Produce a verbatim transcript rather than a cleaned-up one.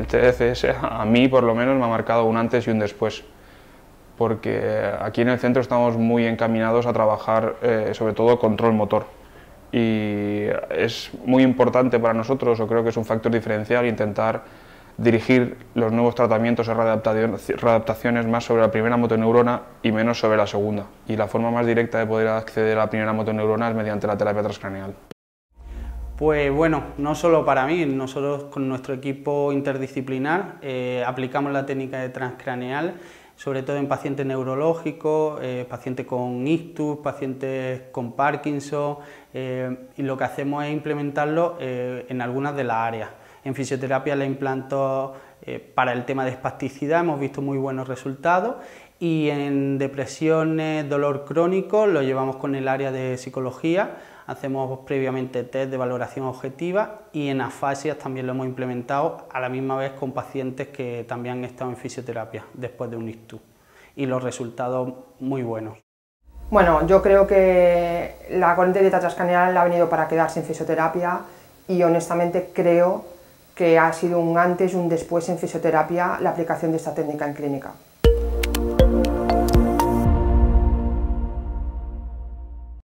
El T D C S a mí por lo menos me ha marcado un antes y un después, porque aquí en el centro estamos muy encaminados a trabajar eh, sobre todo control motor, y es muy importante para nosotros, o creo que es un factor diferencial, intentar dirigir los nuevos tratamientos o readaptaciones más sobre la primera motoneurona y menos sobre la segunda. Y la forma más directa de poder acceder a la primera motoneurona es mediante la terapia transcraneal. Pues bueno, no solo para mí, nosotros con nuestro equipo interdisciplinar eh, aplicamos la técnica de transcraneal, sobre todo en pacientes neurológicos, eh, pacientes con ictus, pacientes con Parkinson, eh, y lo que hacemos es implementarlo eh, en algunas de las áreas. En fisioterapia la implantó eh, para el tema de espasticidad, hemos visto muy buenos resultados, y en depresiones, dolor crónico, lo llevamos con el área de psicología, hacemos previamente test de valoración objetiva, y en afasias también lo hemos implementado a la misma vez con pacientes que también han estado en fisioterapia después de un ictus, y los resultados muy buenos. Bueno, yo creo que la corriente de transcraneal ha venido para quedarse en fisioterapia, y honestamente creo que ha sido un antes y un después en fisioterapia la aplicación de esta técnica en clínica.